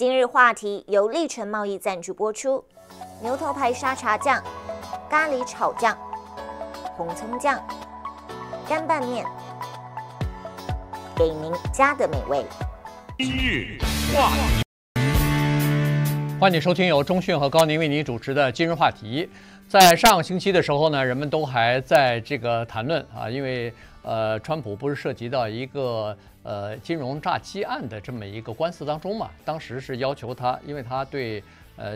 今日话题由立成贸易赞助播出。牛头牌沙茶酱、咖喱炒酱、红葱酱、干拌面，给您家的美味。今日话题。 欢迎收听由中讯和高宁为您主持的今日话题。在上个星期的时候呢，人们都还在这个谈论啊，因为川普不是涉及到一个金融诈欺案的这么一个官司当中嘛？当时是要求他，因为他对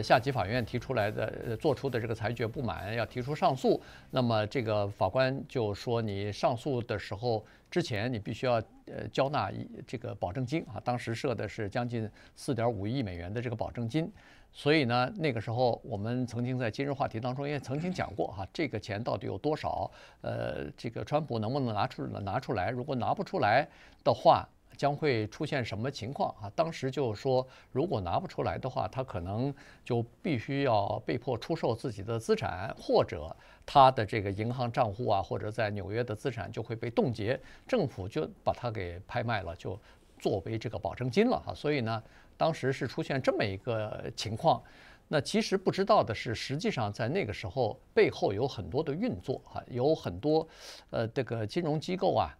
下级法院提出来的做出的这个裁决不满，要提出上诉。那么这个法官就说，你上诉的时候之前，你必须要。 交纳这个保证金啊，当时设的是将近4.5亿美元的这个保证金，所以呢，那个时候我们曾经在今日话题当中也曾经讲过哈，这个钱到底有多少？这个川普能不能拿出来？如果拿不出来的话，将会出现什么情况啊？当时就说，如果拿不出来的话，他可能就必须要被迫出售自己的资产，或者。 他的这个银行账户啊，或者在纽约的资产就会被冻结，政府就把它给拍卖了，就作为这个保证金了哈。所以呢，当时是出现这么一个情况。那其实不知道的是，实际上在那个时候背后有很多的运作哈，有很多这个金融机构啊，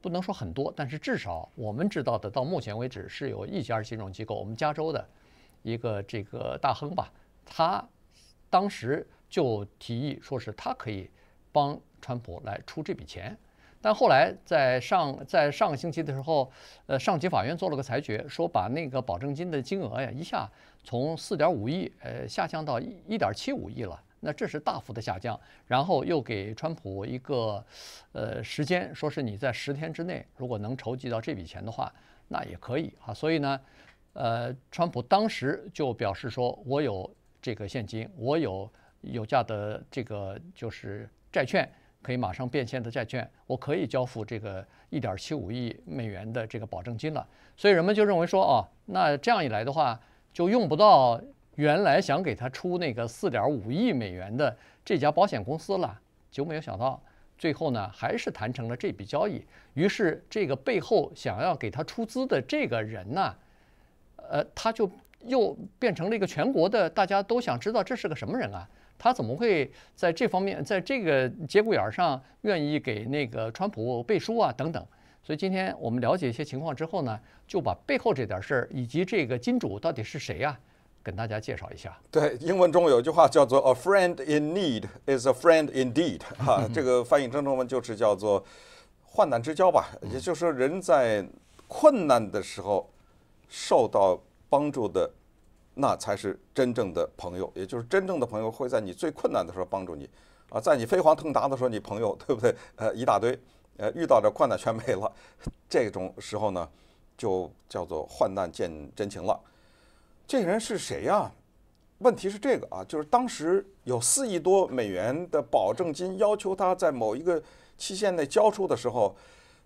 不能说很多，但是至少我们知道的，到目前为止是有一家金融机构，我们加州的一个这个大亨吧，他当时。 就提议说是他可以帮川普来出这笔钱，但后来在上个星期的时候，上级法院做了个裁决，说把那个保证金的金额呀一下从4.5亿下降到1.75亿了，那这是大幅的下降。然后又给川普一个时间，说是你在10天之内如果能筹集到这笔钱的话，那也可以啊。所以呢，川普当时就表示说，我有这个现金，我有价的这个就是债券，可以马上变现的债券，我可以交付这个1.75亿美元的这个保证金了。所以人们就认为说，哦，那这样一来的话，就用不到原来想给他出那个4.5亿美元的这家保险公司了。结果没有想到，最后呢还是谈成了这笔交易。于是这个背后想要给他出资的这个人呢，他就又变成了一个全国的，大家都想知道这是个什么人啊。 他怎么会在这方面，在这个节骨眼上愿意给那个川普背书啊？等等。所以今天我们了解一些情况之后呢，就把背后这点事儿以及这个金主到底是谁啊，跟大家介绍一下。对，英文中有一句话叫做 "A friend in need is a friend indeed" 啊，这个翻译成中文就是叫做患难之交吧。也就是说，人在困难的时候受到帮助的。 那才是真正的朋友，也就是真正的朋友会在你最困难的时候帮助你，啊，在你飞黄腾达的时候，你朋友对不对？一大堆，遇到这困难全没了，这种时候呢，就叫做患难见真情了。这人是谁呀？问题是这个啊，就是当时有4亿多美元的保证金，要求他在某一个期限内交出的时候，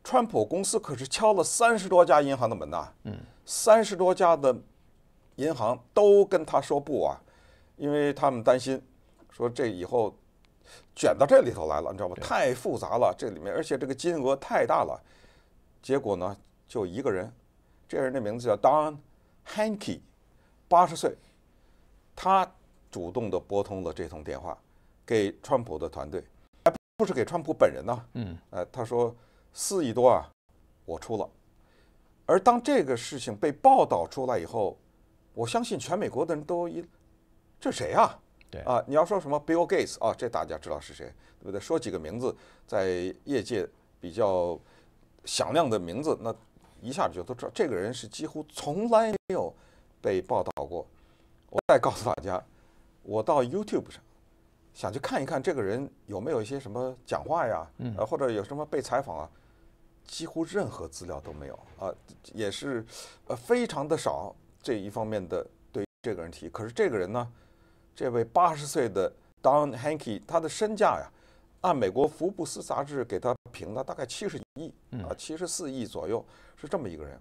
川普公司可是敲了30多家银行的门呐，30多家的。 银行都跟他说不啊，因为他们担心，说这以后卷到这里头来了，你知道吗？太复杂了，这里面而且这个金额太大了。结果呢，就一个人，这人的名字叫 Don Hankey， 80岁，他主动的拨通了这通电话，给川普的团队，不是给川普本人呢、啊。他说4亿多啊，我出了。而当这个事情被报道出来以后， 我相信全美国的人都这谁啊？对啊，你要说什么 Bill Gates 啊，这大家知道是谁，对不对？说几个名字，在业界比较响亮的名字，那一下子就都知道，这个人是几乎从来没有被报道过。我再告诉大家，我到 YouTube 上想去看一看这个人有没有一些什么讲话呀，或者有什么被采访啊，几乎任何资料都没有啊，也是非常的少。 这一方面的对于这个人提，可是这个人呢，这位80岁的 Don Hankey， 他的身价呀，按美国福布斯杂志给他评了大概70亿啊，74亿左右，是这么一个人。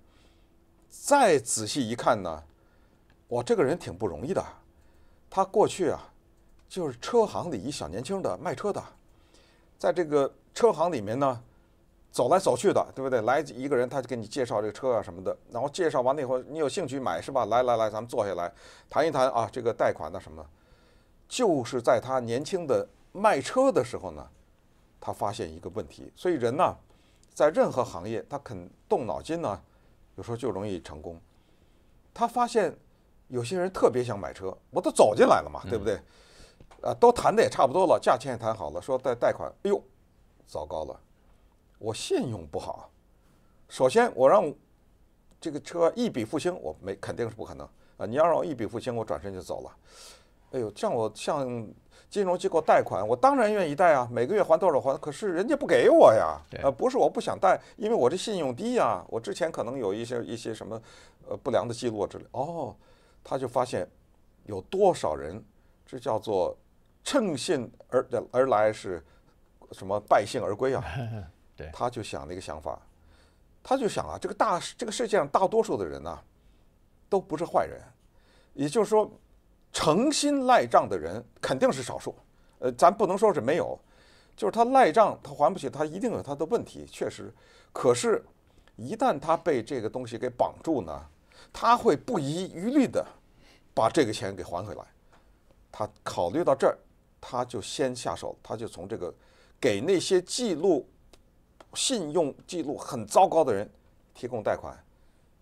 再仔细一看呢，哇，这个人挺不容易的。他过去啊，就是车行里一小年轻的卖车的，在这个车行里面呢，走来走去的，对不对？来一个人，他就给你介绍这个车啊什么的，然后介绍完了以后，你有兴趣买是吧？来，咱们坐下来谈一谈啊，这个贷款的什么的。就是在他年轻的卖车的时候呢，他发现一个问题。所以人呢，在任何行业，他肯动脑筋呢，有时候就容易成功。他发现有些人特别想买车，我都走进来了嘛，对不对？都谈的也差不多了，价钱也谈好了，说贷款，哎呦，糟糕了。我信用不好，首先我让这个车一笔付清，我肯定是不可能啊！你要让我一笔付清，我转身就走了。哎呦，向金融机构贷款，我当然愿意贷啊，每个月还多少还，可是人家不给我呀。不是我不想贷，因为我这信用低呀、啊，我之前可能有一些什么不良的记录之类。哦，他就发现有多少人，这叫做乘兴而来是什么败兴而归啊？他就想了一个想法，他就想啊，这个世界上大多数的人啊，都不是坏人，也就是说，诚心赖账的人肯定是少数，咱不能说是没有，就是他赖账，他还不起，他一定有他的问题，确实。可是，一旦他被这个东西给绑住呢，他会不遗余力的把这个钱给还回来。他考虑到这儿，他就先下手，他就从这个给那些信用记录很糟糕的人提供贷款，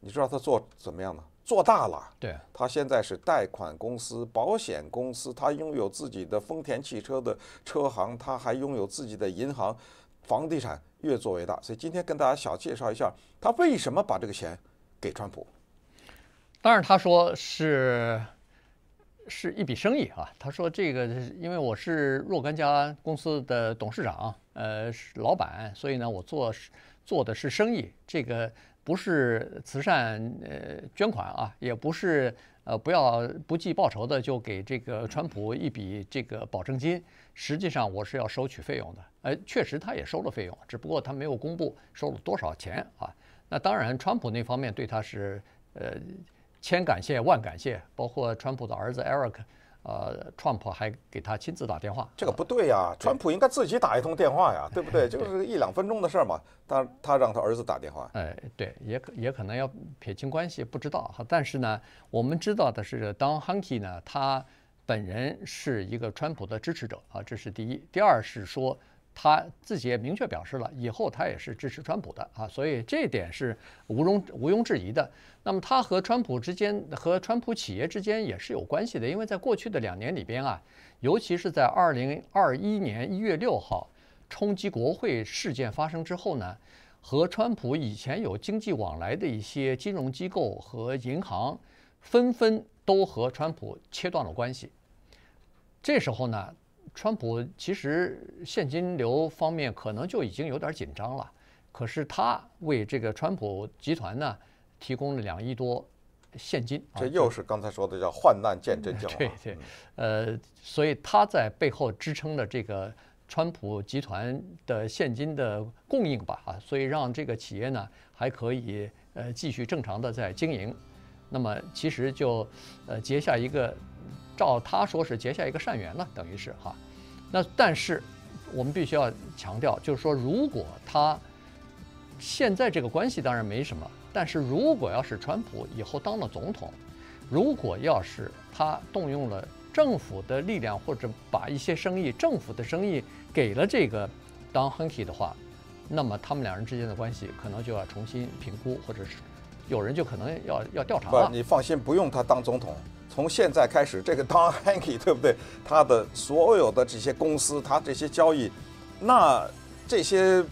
你知道他做怎么样呢？做大了。对，他现在是贷款公司、保险公司，他拥有自己的丰田汽车的车行，他还拥有自己的银行、房地产，越做越大。所以今天跟大家小介绍一下，他为什么把这个钱给川普。当然，他说是一笔生意啊。他说这个，因为我是若干家公司的董事长，老板，所以呢，我做的是生意，这个不是慈善捐款啊，也不是不计报酬的就给这个川普一笔这个保证金。实际上我是要收取费用的，确实他也收了费用，只不过他没有公布收了多少钱啊。那当然，川普那方面对他是千感谢万感谢，包括川普的儿子 Eric， Trump 还给他亲自打电话，这个不对呀、啊，川普应该自己打一通电话呀，对不对？就是1-2分钟的事嘛，他让他儿子打电话，对，也可能要撇清关系，不知道哈。但是呢，我们知道的是 ，Don Hankey 呢，他本人是一个川普的支持者啊，这是第一。第二是说，他自己也明确表示了，以后他也是支持川普的啊，所以这一点是毋庸置疑的。那么他和川普之间，和川普企业之间也是有关系的，因为在过去的2年里边啊，尤其是在2021年1月6号冲击国会事件发生之后呢，和川普以前有经济往来的一些金融机构和银行，纷纷都和川普切断了关系。这时候呢，川普其实现金流方面可能就已经有点紧张了，可是他为这个川普集团呢提供了2亿多现金，这又是刚才说的叫患难见真情。对，所以他在背后支撑了这个川普集团的现金的供应吧，所以让这个企业呢还可以继续正常的在经营。那么其实就结下一个。照他说是结下一个善缘了，等于是哈。那但是我们必须要强调，就是说，如果他现在这个关系当然没什么，但是如果要是川普以后当了总统，如果要是他动用了政府的力量，或者把一些生意、政府的生意给了这个Don Hankey的话，那么他们两人之间的关系可能就要重新评估，或者是有人就可能要调查了。不，你放心，不用他当总统。从现在开始，这个 Don Hankey 对不对？他的所有的这些公司，他这些交易，那这些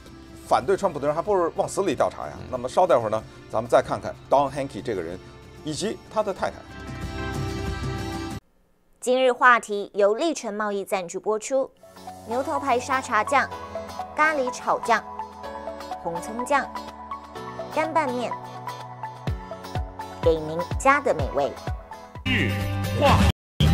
反对川普的人还不如往死里调查呀。那么稍待会儿呢，咱们再看看 Don Hankey 这个人以及他的太太。今日话题由历程贸易赞助播出：牛头牌沙茶酱、咖喱炒酱、红葱酱、干拌面，给您家的美味。日话题，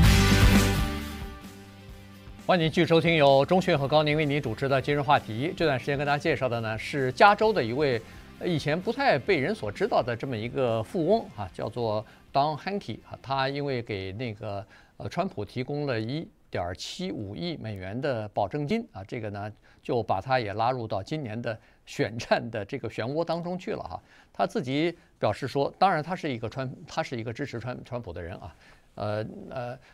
欢迎继续收听由钟迅和高宁为您主持的今日话题。这段时间跟大家介绍的呢是加州的一位以前不太被人所知道的这么一个富翁啊，叫做 Don Hankey 啊。他因为给那个川普提供了1.75亿美元的保证金啊，这个呢就把他也拉入到今年的选战的这个漩涡当中去了哈。他自己表示说，当然他是一个支持川普的人啊，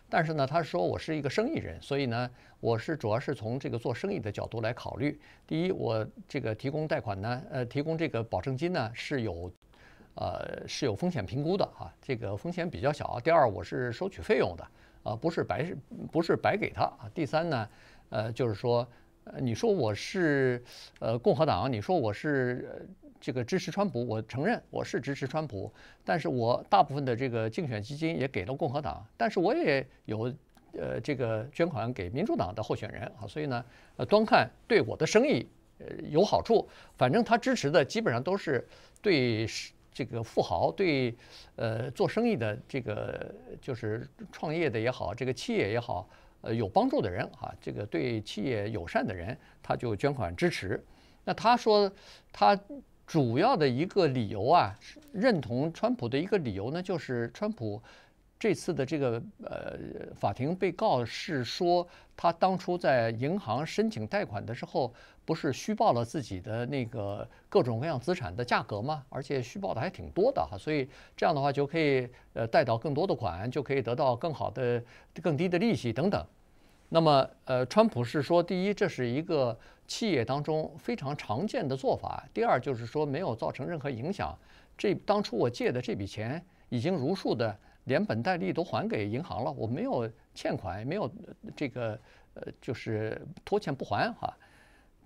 但是呢，他说我是一个生意人，所以呢，我是主要是从这个做生意的角度来考虑。第一，我这个提供贷款呢，提供这个保证金呢是有风险评估的哈，这个风险比较小。第二，我是收取费用的啊，不是白给他啊。第三呢，就是说，你说我是共和党，你说我是这个支持川普，我承认我是支持川普，但是我大部分的这个竞选基金也给了共和党，但是我也有这个捐款给民主党的候选人啊，所以呢，端看对我的生意有好处。反正他支持的基本上都是对这个富豪，对做生意的这个就是创业的也好，这个企业也好，有帮助的人啊，这个对企业友善的人，他就捐款支持。那他说他主要的一个理由啊，认同川普的一个理由呢，就是川普这次的这个法庭被告是说他当初在银行申请贷款的时候，不是虚报了自己的那个各种各样资产的价格吗？而且虚报的还挺多的哈，所以这样的话就可以贷到更多的款，就可以得到更好的、更低的利息等等。那么川普是说，第一，这是一个企业当中非常常见的做法；第二，就是说没有造成任何影响，这当初我借的这笔钱已经如数的连本带利都还给银行了，我没有欠款，没有这个就是拖欠不还哈。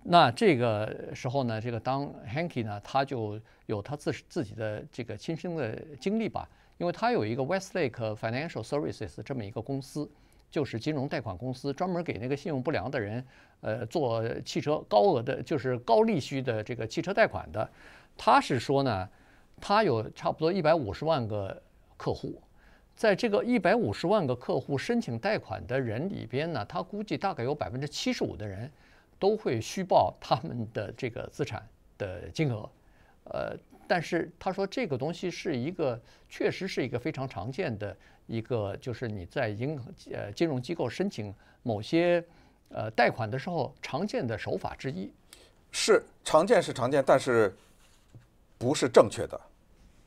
那这个时候呢，这个Don Hankey 呢，他就有他自己的这个亲身的经历吧，因为他有一个 Westlake Financial Services 这么一个公司，就是金融贷款公司，专门给那个信用不良的人，做汽车高额的，就是高利息的这个汽车贷款的。他是说呢，他有差不多150万个客户。在这个150万个客户申请贷款的人里边呢，他估计大概有75%的人都会虚报他们的这个资产的金额，但是他说这个东西是一个，确实是一个非常常见的一个，就是你在金融机构申请某些贷款的时候常见的手法之一。是常见是常见，但是不是正确的。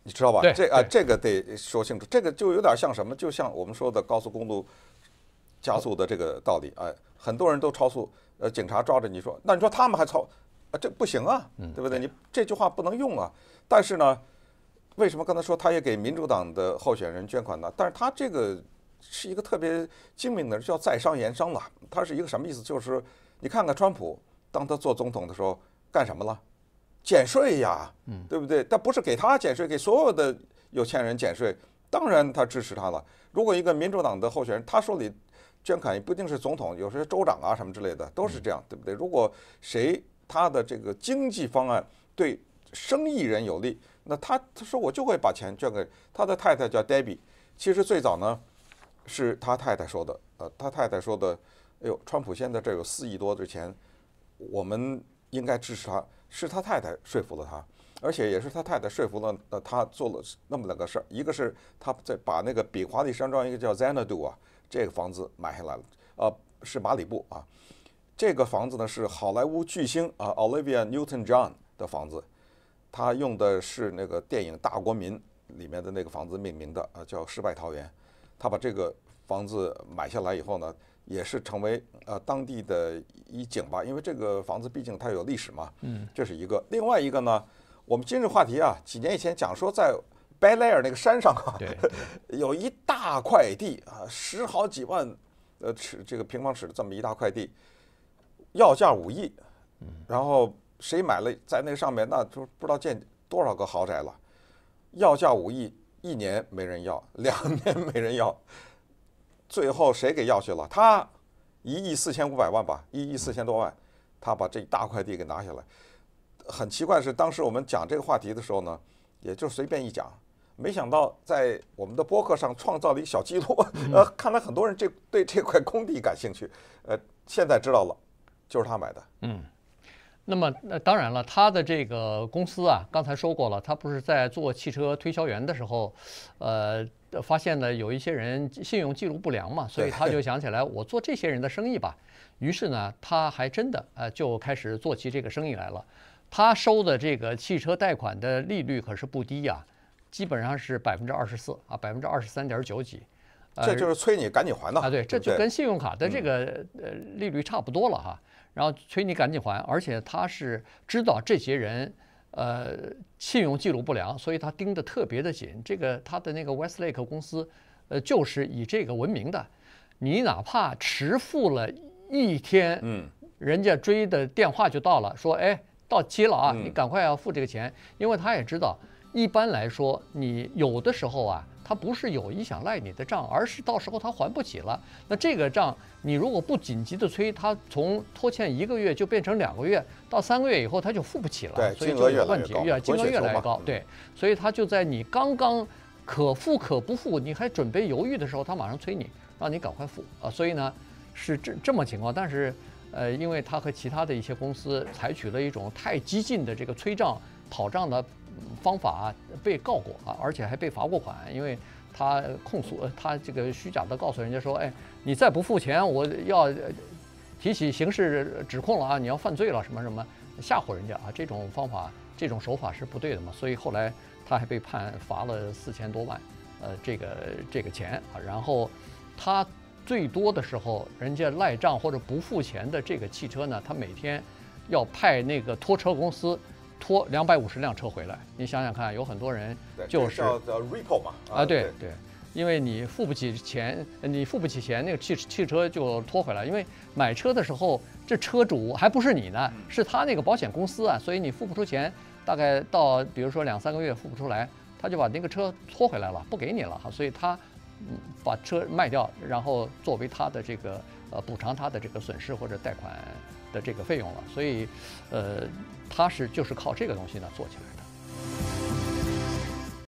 你知道吧？这个得说清楚，这个就有点像什么？就像我们说的高速公路加速的这个道理，哎，很多人都超速，警察抓着你说，那你说他们还超，这不行啊，对不对？你这句话不能用啊。但是呢，为什么刚才说他也给民主党的候选人捐款呢？但是他这个是一个特别精明的人，叫在商言商了。他是一个什么意思？就是你看看川普，当他做总统的时候干什么了？减税呀，对不对？但不是给他减税，给所有的有钱人减税。当然他支持他了。如果一个民主党的候选人，他手里捐款也不一定是总统，有时候州长啊什么之类的都是这样，对不对？如果他的这个经济方案对生意人有利，那他说我就会把钱捐给他的太太叫 Debbie。其实最早呢是他太太说的，他太太说的，哎呦，川普现在这有4亿多的钱，我们应该支持他。是他太太说服了他，而且也是他太太说服了他做了那么两个事儿，一个是他在把那个比华利山庄一个叫 Zanadu 啊这个房子买下来了，是马里布啊，这个房子呢是好莱坞巨星啊 Olivia Newton-John 的房子，他用的是那个电影《大国民》里面的那个房子命名的啊，叫世外桃源。他把这个房子买下来以后呢，也是成为当地的一景吧，因为这个房子毕竟它有历史嘛，这是一个。另外一个呢，我们今日话题啊，几年以前讲说在白莱尔那个山上啊，有一大块地啊，10好几万尺这个平方尺这么一大块地，要价5亿，然后谁买了在那上面那就不知道建多少个豪宅了，要价5亿，1年没人要，2年没人要。最后谁给要去了？他1亿4千5百万吧，1亿4千多万，他把这一大块地给拿下来。很奇怪的是，当时我们讲这个话题的时候呢，也就随便一讲，没想到在我们的播客上创造了一小记录。看来很多人对这块空地感兴趣。现在知道了，就是他买的。那么当然了，他的这个公司啊，刚才说过了，他不是在做汽车推销员的时候，发现了有一些人信用记录不良嘛，所以他就想起来我做这些人的生意吧。于是呢，他还真的就开始做起这个生意来了。他收的这个汽车贷款的利率可是不低呀、基本上是24%啊，23.9几。这就是催你赶紧还的啊！对，这就跟信用卡的这个利率差不多了哈。然后催你赶紧还，而且他是知道这些人信用记录不良，所以他盯得特别的紧。这个他的那个 Westlake 公司，就是以这个闻名的。你哪怕迟付了一天，人家追的电话就到了，说哎到期了啊，你赶快要付这个钱，因为他也知道，一般来说你有的时候啊。 他不是有意想赖你的账，而是到时候他还不起了。那这个账，你如果不紧急的催，他从拖欠1个月就变成2个月，到3个月以后他就付不起了。对，所以就有问题，金额越来越高。对，所以他就在你刚刚可付可不付，你还准备犹豫的时候，他马上催你，让你赶快付啊。所以呢，是这么情况。但是，因为他和其他的一些公司采取了一种太激进的这个催账、讨账的。 方法被告过啊，而且还被罚过款，因为他控诉他这个虚假的告诉人家说，哎，你再不付钱，我要提起刑事指控了啊，你要犯罪了什么什么，吓唬人家啊，这种方法这种手法是不对的嘛，所以后来他还被判罚了4000多万，这个钱啊，然后他最多的时候，人家赖账或者不付钱的这个汽车呢，他每天要派那个拖车公司。 拖250辆车回来，你想想看，有很多人就是叫 repo 嘛啊，对对，因为你付不起钱，那个汽车就拖回来。因为买车的时候，这车主还不是你呢，是他那个保险公司啊，所以你付不出钱，大概到比如说2、3个月付不出来，他就把那个车拖回来了，不给你了哈，所以他把车卖掉，然后作为他的这个补偿他的这个损失或者贷款。 的这个费用了，所以，他就是靠这个东西呢做起来的。